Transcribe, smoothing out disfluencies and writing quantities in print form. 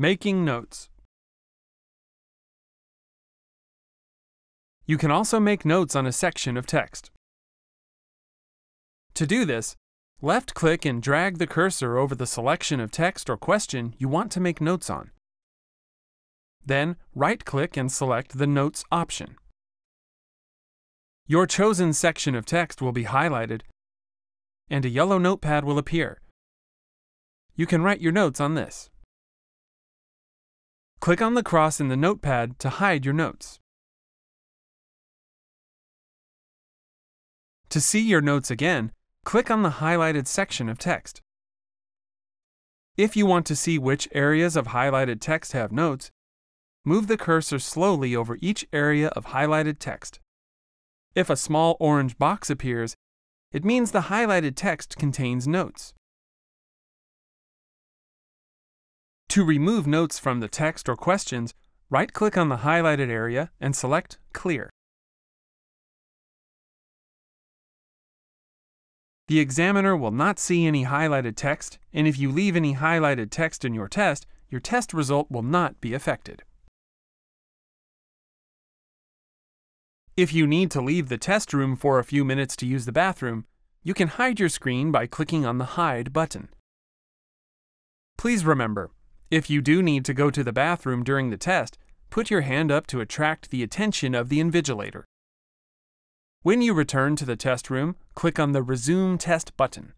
Making notes. You can also make notes on a section of text. To do this, left-click and drag the cursor over the selection of text or question you want to make notes on. Then, right-click and select the Notes option. Your chosen section of text will be highlighted, and a yellow notepad will appear. You can write your notes on this. Click on the cross in the notepad to hide your notes. To see your notes again, click on the highlighted section of text. If you want to see which areas of highlighted text have notes, move the cursor slowly over each area of highlighted text. If a small orange box appears, it means the highlighted text contains notes. To remove notes from the text or questions, right-click on the highlighted area and select Clear. The examiner will not see any highlighted text, and if you leave any highlighted text in your test result will not be affected. If you need to leave the test room for a few minutes to use the bathroom, you can hide your screen by clicking on the Hide button. Please remember, if you do need to go to the bathroom during the test, put your hand up to attract the attention of the invigilator. When you return to the test room, click on the Resume Test button.